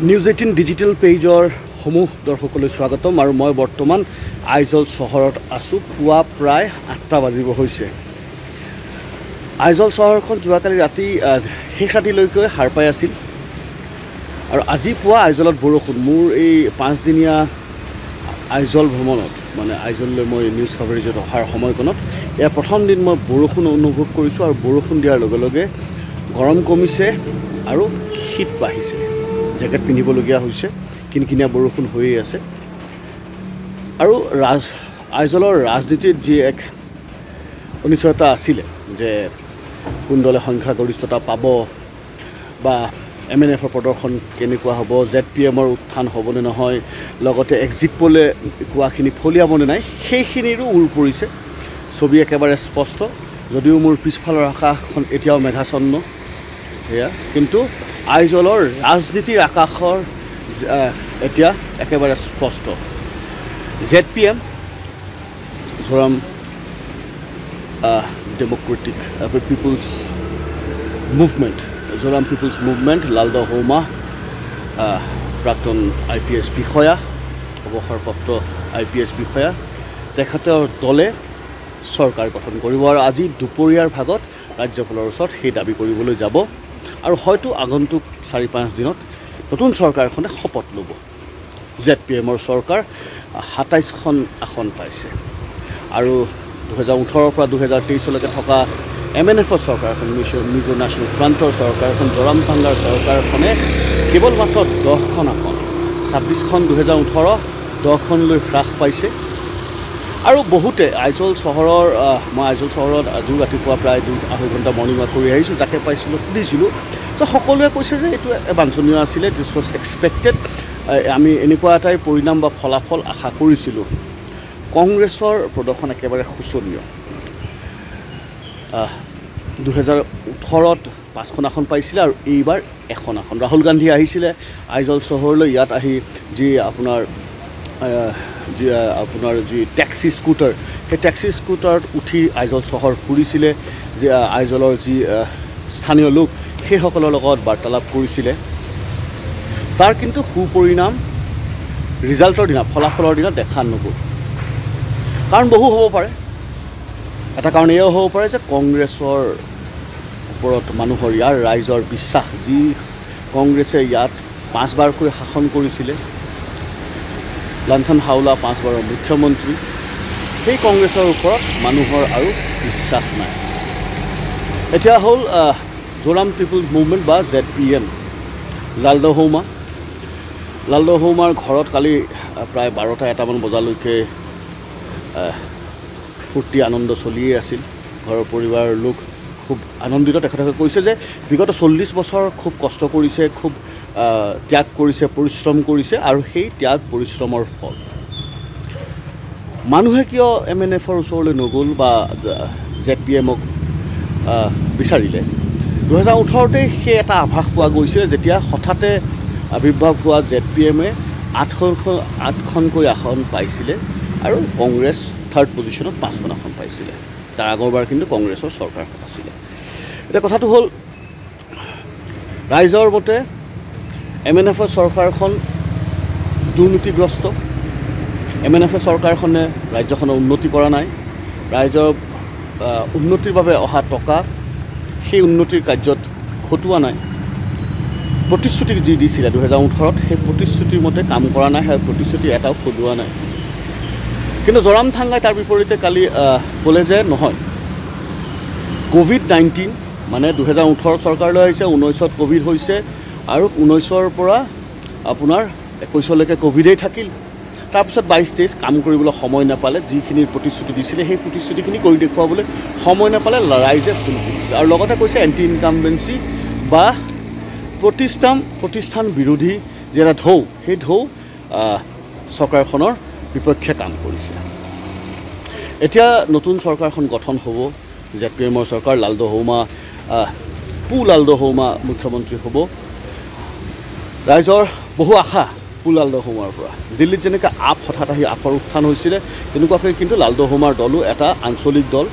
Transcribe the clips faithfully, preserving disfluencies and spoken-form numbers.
News eighteen digital page or homo dorhokole swagatom aru moi bortoman Aizawl Saharot asu pua pray atta bajibo hoise Aizawl Saharkon juakali rati hekati loike har pai asil aru aji pua Aizawl borokhun mur ei five dinia Aizawl bhromonot mane Aizawl le moi news coverage or har somoy konot ya prothom din moi borokhun onubhov korisu aru borokhun diar loge loge gorom komise aru heat bahise jacket pinibologia hoise kinkinia borokhun hoye ase aru raj Aizawl rajniti je ek onishota asile je kun dole songkha goristota pabo ba M N F prodarkhon kenikwa hobo Z P M or utthan hobone nohoy logote exit pole kwa khini pholiabone nai sei khiniru ur porise sobi ekebare sposto jodio mur pisfalor akakhon etiao meghasonno heya kintu আইজলৰ ৰাজনীতিৰ আকাশৰ এতিয়া একেবাৰে স্পষ্ট Z P M from democratic people's movement zoram people's movement Lalduhoma প্ৰাক্তন I P S B বিষয়া অৱসৰপ্ৰাপ্ত I P S B বিষয়া তেখেতৰ দলে চৰকাৰ গঠন কৰিব আৰু আজি দুপৰীয়াৰ ভাগত ৰাজ্যপালৰ ওচৰত সেই দাবী কৰিবলৈ যাব আৰু হয়তো আগন্তুক four to five দিনত নতুন সৰকাৰখনে শপথ লব Z P M ৰ সৰকাৰ twenty-seven খন আসন পাইছে আৰু twenty eighteen পৰা twenty twenty-three লৈকে থকা M N F সৰকাৰখন মিজো ন্যাশনাল ফ্ৰন্টৰ সৰকাৰখন জৰামথাংগাৰ সৰকাৰখনে কেৱল মাত্ৰ ten খন আসন twenty-six খন twenty eighteen ten খন লৈ হ্ৰাস পাইছে আৰু বহুতে আইজল চহৰৰ মই আইজল চহৰত আজি ৰাতিপুৱা প্ৰায় two to three ঘণ্টা মৰ্নিং ৱাক কৰি আহিছো যাকে পাইছিল দিছিল তো সকলোৱে কৈছে যে এটো বাঞ্ছনীয় আছিল দিছ ওয়াজ এক্সপেক্টেড আমি এনেকুৱা এটাই পৰিণাম বা ফলাফল আশা কৰিছিল কংগ্ৰেছৰ প্ৰদৰ্শন একেবাৰে খুচনীয় twenty eighteen ত পাঁচ খন আসন পাইছিল আৰু এইবাৰ এখন আসন ৰাহুল গান্ধী আহিছিল আইজল চহৰলৈ ইয়াত আহি যি আপোনাৰ যে আপোনাৰ যে ট্যাক্সি স্কুটাৰ হে ট্যাক্সি স্কুটাৰ উঠি আইজল শহৰ ঘুৰিছিলে যে আইজলৰ যে স্থানীয় লোক হে সকলৰ লগত বাৰ্তালাপ কৰিছিলে তাৰ কিন্তু সুপৰিণাম ৰিজাল্টৰ দিনা ফলাফলৰ দিনা দেখা নগ'ল কাৰণ বহু হ'ব পাৰে এটা কাৰণ এও হ'ব পাৰে যে কংগ্ৰেছৰ ওপৰত মানুহৰ ইয়াৰ ৰাইজৰ বিশ্বাস যি কংগ্ৰেছে ইয়াত পাঁচবাৰকৈ শাসন কৰিছিলে Lanthan Haula Pansper of Mutamonti, সেই কংগ্ৰেছৰ ওপৰত মানুহৰ আৰু বিশ্বাস নাই এতিয়া হ'ল জোৰাম পিপল মুভমেন্ট বা Z P M Lalduhoma Lalduhomaৰ ঘৰত কালি প্ৰায় twelve টা মান বজালৈকে ফুটি আনন্দ চলিয়ে আছিল ঘৰৰ পৰিবাৰৰ লোক খুব আনন্দিত তেখেতক কৈছে যে বিগত forty বছৰ খুব কষ্ট কৰিছে খুব ত্যাগ কৰিছে পৰিশ্ৰম কৰিছে আৰু সেই ত্যাগ পৰিশ্ৰমৰ ফল মানুহে কিয় M N F ৰ ওচৰলৈ নগল বা Z P M ক বিচাৰিলে twenty eighteen তে সেই এটা আভাস পোৱা গৈছিল যেতিয়া হঠাতে আবিৰ্ভাৱ হোৱা Z P M এ eight খনকৈ আসন পাইছিল আৰু কংগ্ৰেছ third পজিশনত five খন আসন পাইছিল তাৰ আগৰবাৰ কিন্তু কংগ্ৰেছৰ সৰকাৰ আছিল এটা কথাটো হ'ল ৰাইজৰ মতে M N F সৰকাৰখন দুৰ্নীতিগ্ৰস্ত M N F সৰকাৰখনে ৰাজ্যখনৰ উন্নতি কৰা নাই ৰাজ্যৰ উন্নতিৰ বাবে অহা টকা সেই উন্নতিৰ কাৰ্যত খটুৱা নাই প্ৰতিশ্ৰুতি যি দিছিল twenty eighteen ত সেই প্ৰতিশ্ৰুতিৰ মতে কাম কৰা নাই সেই প্ৰতিশ্ৰুতি এটাও খটুৱা নাই কিন্তু জৰামথাংগাই তাৰ বিপৰীতে কালি বলে যে নহয় কোভিড nineteen মানে twenty eighteen সৰকাৰ লৈ আহিছে nineteen ত কোভিড হৈছে আৰু nineteen ৰ পৰা আপোনাৰ twenty-one লৈকে কোভিডেই থাকিল তাৰ পিছত twenty-two তেইশ কাম কৰিবলৈ সময় নাপালে যিখিনি প্ৰতিশ্ৰুতি দিছিল সেই প্ৰতিশ্ৰুতিখিনি কৰি দেখুৱাবলৈ সময় নাপালে ৰাইজে ফুল কৰিছে আৰু লগতে কৈছে এন্টি ইনকামবেন্সি বা প্ৰতিষ্ঠান প্ৰতিষ্ঠান বিৰোধী যেৰা ঢৌ সেই ঢৌ চৰকাৰখনৰ বিপক্ষে কাম কৰিছে এতিয়া নতুন চৰকাৰখন গঠন হ'ব Z P M ৰ চৰকাৰ Lalduhoma পু Lalduhoma মুখ্যমন্ত্ৰী হ'ব ৰাইজৰ বহু আশা Lalduhomaৰ পৰা দিল্লীত যেনেকৈ আপ হঠাৎ আহি আপৰ উত্থান হৈছিল তেনেকুৱাকৈ কিন্তু Lalduhomaৰ দলো এটা আঞ্চলিক দল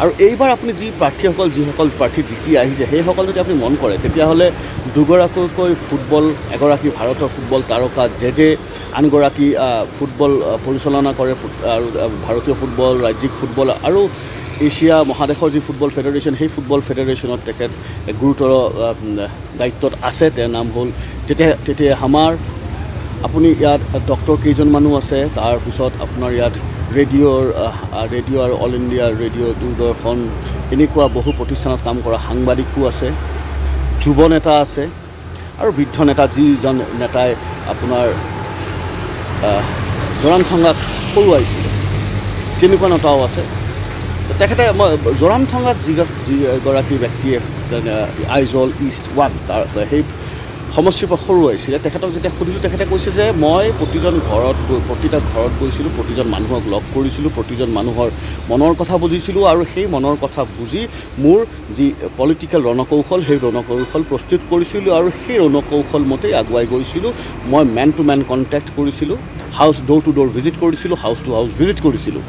আৰু এইবাৰ আপুনি যি প্ৰাৰ্থীসকল যিসকল প্ৰাৰ্থী জিকি আহিছে সেইসকল যদি আপুনি মন কৰে তেতিয়াহ'লে দুগৰাকীকৈ ফুটবল এগৰাকী ভাৰতৰ ফুটবল তাৰকা জে জে আনগৰাকী ফুটবল পৰিচালনা কৰে আৰু ভাৰতীয় ফুটবল ৰাজ্যিক ফুটবল আৰু এশিয়া মহাদেশৰ যি ফুটবল ফেডাৰেশ্যন সেই ফুটবল ফেডাৰেশ্যনত তেখেত গুৰুতৰ দায়িত্বত আছে। তেওঁৰ নাম হ'ল তেতিয়া তেতিয়া আমাৰ আপুনি ইয়াত ডক্টৰ কেইজনমানো আছে, তাৰপিছত আপোনাৰ ইয়াত ৰেডিঅ'ৰ ৰেডিঅ' আৰু অল ইণ্ডিয়া ৰেডিঅ' দূৰদৰ্শন এনেকুৱা বহু প্ৰতিষ্ঠানত কাম কৰা সাংবাদিকো আছে, যুৱ নেতা আছে আৰু বৃদ্ধ নেতা যিজন নেতাই আপোনাৰ জোৰামথংগাক সৰুৱাইছিলে তেনেকুৱা নেতাও আছে। তেখেতে মই জোৰামথংগাত যি যিগৰাকী ব্যক্তিয়ে আইজল ইষ্ট ওৱান তাৰ সেই সমষ্টিৰ পৰা সৰুৱাইছিলে তেখেতক যেতিয়া সুধিলোঁ তেখেতে কৈছে যে মই প্ৰতিজন ঘৰত গৈ প্ৰতিটা ঘৰত গৈছিলোঁ, প্ৰতিজন মানুহক লগ কৰিছিলোঁ, প্ৰতিজন মানুহৰ মনৰ কথা বুজিছিলোঁ আৰু সেই মনৰ কথা বুজি মোৰ যি পলিটিকেল ৰণকৌশল সেই ৰণকৌশল প্ৰস্তুত কৰিছিলোঁ আৰু সেই ৰণকৌশল মতেই আগুৱাই গৈছিলোঁ। মই মেন টু মেন কণ্টেক্ট কৰিছিলোঁ, house door to door visit কৰিছিলোঁ, হাউচ টু হাউচ ভিজিট কৰিছিলোঁ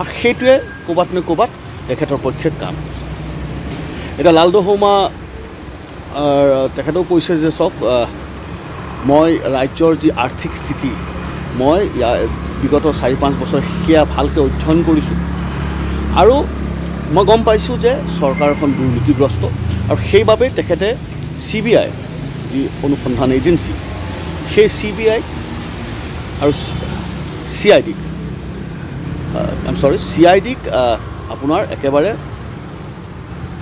আৰু সেইটোৱে ক'ৰবাত নে ক'ৰবাত তেখেতৰ পক্ষে কাম কৰিছে। এতিয়া লালদহৌমা তেখেতেও কৈছে যে চব মই ৰাজ্যৰ যি আৰ্থিক স্থিতি মই বিগত চাৰি পাঁচ বছৰ সেয়া ভালকৈ অধ্যয়ন কৰিছোঁ আৰু মই গম পাইছোঁ যে চৰকাৰখন দুৰ্নীতিগ্ৰস্ত আৰু সেইবাবে তেখেতে চি বি আই যি অনুসন্ধান এজেঞ্চি সেই চি বি আই আৰু চি আই ডিক আইম চৰি চি আই ডিক আপোনাৰ একেবাৰে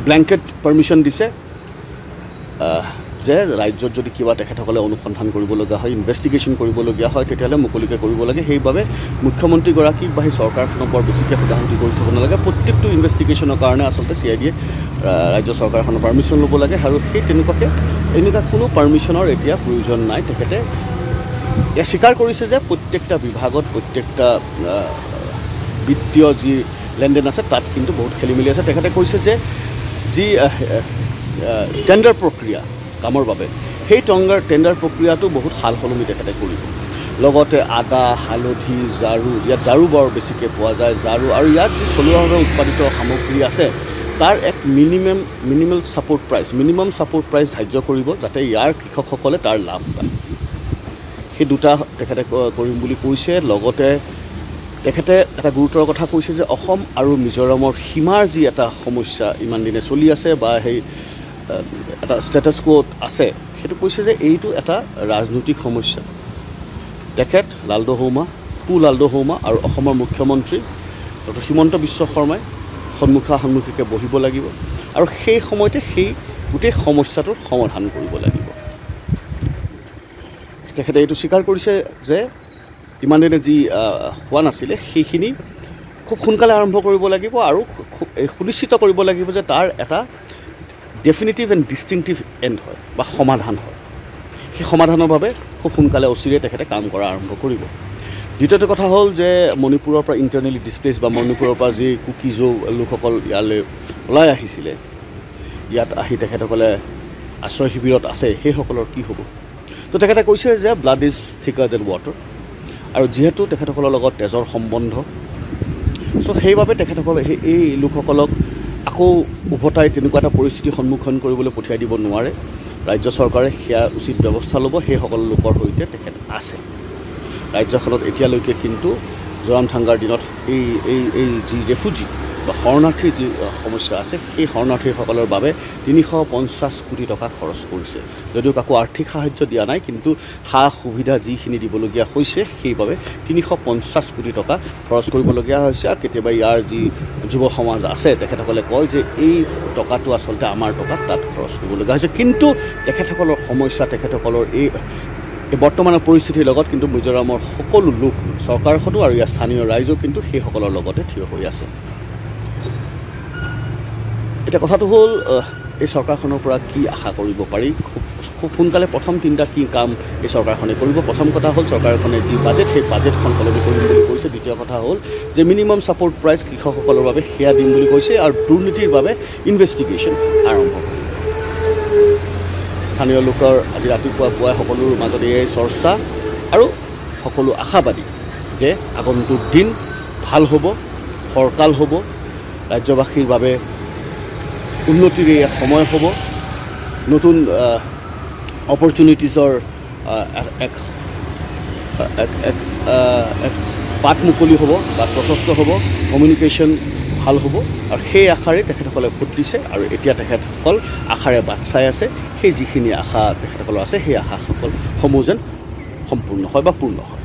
ব্লেংকেট পাৰ্মিশ্যন দিছে যে ৰাজ্যত যদি কিবা তেখেতসকলে অনুসন্ধান কৰিবলগীয়া হয়, ইনভেষ্টিগেশ্যন কৰিবলগীয়া হয় তেতিয়াহ'লে মুকলিকৈ কৰিব লাগে। সেইবাবে মুখ্যমন্ত্ৰীগৰাকীক বা সেই চৰকাৰখনক বৰ বেছিকৈ সুধাসুধি কৰি থাকিব নালাগে, প্ৰত্যেকটো ইনভেষ্টিগেশ্যনৰ কাৰণে আচলতে চি আই ডিয়ে ৰাজ্য চৰকাৰখনৰ পাৰ্মিশ্যন ল'ব লাগে আৰু সেই তেনেকুৱাকৈ এনেকুৱা কোনো পাৰ্মিশ্যনৰ এতিয়া প্ৰয়োজন নাই। তেখেতে এয়া স্বীকাৰ কৰিছে যে প্ৰত্যেকটা বিভাগত প্ৰত্যেকটা বিত্তীয় যি লেনদেন আছে তাত কিন্তু বহুত খেলি মেলি আছে। তেখেতে কৈছে যে যি টেণ্ডাৰ প্ৰক্ৰিয়া কামৰ বাবে সেই টেণ্ডাৰ টেণ্ডাৰ প্ৰক্ৰিয়াটো বহুত সাল সলনি তেখেতে কৰিব, লগতে আদা হালধি ঝাৰু ইয়াত ঝাৰু বৰ বেছিকৈ পোৱা যায় ঝাৰু আৰু ইয়াত যি থলুৱাভাৱে উৎপাদিত সামগ্ৰী আছে তাৰ এক minimum minimal support price minimum support price ধাৰ্য কৰিব যাতে ইয়াৰ কৃষকসকলে তাৰ লাভ পায়, সেই দুটা তেখেতে কৰিম বুলি কৈছে। লগতে তেখেতে এটা গুৰুতৰ কথা কৈছে যে অসম আৰু মিজোৰামৰ সীমাৰ যি এটা সমস্যা ইমান দিনে চলি আছে বা সেই এটা ষ্টেটাছ কোত আছে সেইটো কৈছে যে এইটো এটা ৰাজনৈতিক সমস্যা। তেখেত লালদহৌমা টু লালদহৌমা আৰু অসমৰ মুখ্যমন্ত্ৰী ডক্টৰ হিমন্ত বিশ্ব শৰ্মাই সন্মুখা সন্মুখীকৈ বহিব লাগিব আৰু সেই সময়তে সেই গোটেই সমস্যাটোৰ সমাধান কৰিব লাগিব। তেখেতে এইটো স্বীকাৰ কৰিছে যে ইমান দিনে যি হোৱা নাছিলে সেইখিনি খুব সোনকালে আৰম্ভ কৰিব লাগিব আৰু খুব সুনিশ্চিত কৰিব লাগিব যে তাৰ এটা ডেফিনিটিভ এণ্ড ডিষ্টিংটিভ এণ্ড হয় বা সমাধান হয়। সেই সমাধানৰ বাবে খুব সোনকালে অচিৰে তেখেতে কাম কৰা আৰম্ভ কৰিব। দ্বিতীয়টো কথা হ'ল যে মণিপুৰৰ পৰা ইণ্টাৰনেলি ডিছপ্লেচ বা মণিপুৰৰ পৰা যি কুকিজো লোকসকল ইয়ালৈ ওলাই আহিছিলে ইয়াত আহি তেখেতসকলে আশ্ৰয় শিবিৰত আছে সেইসকলৰ কি হ'ব? তো তেখেতে কৈছে যে blood is thicker than water আৰু যিহেতু তেখেতসকলৰ লগত তেজৰ সম্বন্ধ চ' সেইবাবে তেখেতসকলে সেই এই লোকসকলক আকৌ উভতাই তেনেকুৱা এটা পৰিস্থিতিৰ সন্মুখীন কৰিবলৈ পঠিয়াই দিব নোৱাৰে, ৰাজ্য চৰকাৰে সেয়া উচিত ব্যৱস্থা ল'ব। সেইসকল লোকৰ সৈতে তেখেত আছে। ৰাজ্যখনত এতিয়ালৈকে কিন্তু জোৰামথাংগাৰ দিনত এই এই এই যি ৰেফিউজি বা শৰণাৰ্থীৰ যি সমস্যা আছে সেই শৰণাৰ্থীসকলৰ বাবে তিনিশ পঞ্চাছ কোটি টকা খৰচ কৰিছে, যদিও কাকো আৰ্থিক সাহায্য দিয়া নাই কিন্তু সা সুবিধা যিখিনি দিবলগীয়া হৈছে সেইবাবে তিনিশ পঞ্চাছ কোটি টকা খৰচ কৰিবলগীয়া হৈছে। আৰু কেতিয়াবা ইয়াৰ যি যুৱ সমাজ আছে তেখেতসকলে কয় যে এই টকাটো আচলতে আমাৰ টকা তাত খৰচ কৰিবলগীয়া হৈছে, কিন্তু তেখেতসকলৰ সমস্যা তেখেতসকলৰ এই বৰ্তমানৰ পৰিস্থিতিৰ লগত কিন্তু মিজোৰামৰ সকলো লোক চৰকাৰখনো আৰু ইয়াৰ স্থানীয় ৰাইজো কিন্তু সেইসকলৰ লগতে থিয় হৈ আছে। এতিয়া কথাটো হ'ল এই চৰকাৰখনৰ পৰা কি আশা কৰিব পাৰি? খুব খুব সোনকালে প্ৰথম তিনিটা কি কাম এই চৰকাৰখনে কৰিব? প্ৰথম কথা হ'ল চৰকাৰখনে যি বাজেট সেই বাজেটখন সলনি কৰিম বুলি কৈছে। দ্বিতীয় কথা হ'ল যে মিনিমাম ছাপোৰ্ট প্ৰাইচ কৃষকসকলৰ বাবে সেয়া দিম বুলি কৈছে আৰু দুৰ্নীতিৰ বাবে ইনভেষ্টিগেশ্যন আৰম্ভ কৰিম। স্থানীয় লোকৰ আজি ৰাতিপুৱা পুৱাই সকলোৰ মাজত এই চৰ্চা আৰু সকলো আশাবাদী যে আগন্তুক দিন ভাল হ'ব, ফৰকাল হ'ব, ৰাজ্যবাসীৰ বাবে উন্নতিৰ সময় হ'ব নতুন অপৰচুনিটিজৰ এক এক এক পাঠ মুকলি হ'ব বা প্ৰশস্ত হ'ব কমিউনিকেশ্যন ভাল হ'ব আৰু সেই আশাৰে তেখেতসকলে ভোট দিছে আৰু এতিয়া তেখেতসকল আশাৰে বাট চাই আছে সেই যিখিনি আশা তেখেতসকলৰ আছে সেই আশাসকল সমূহ যেন সম্পূৰ্ণ হয় বা পূৰ্ণ হয়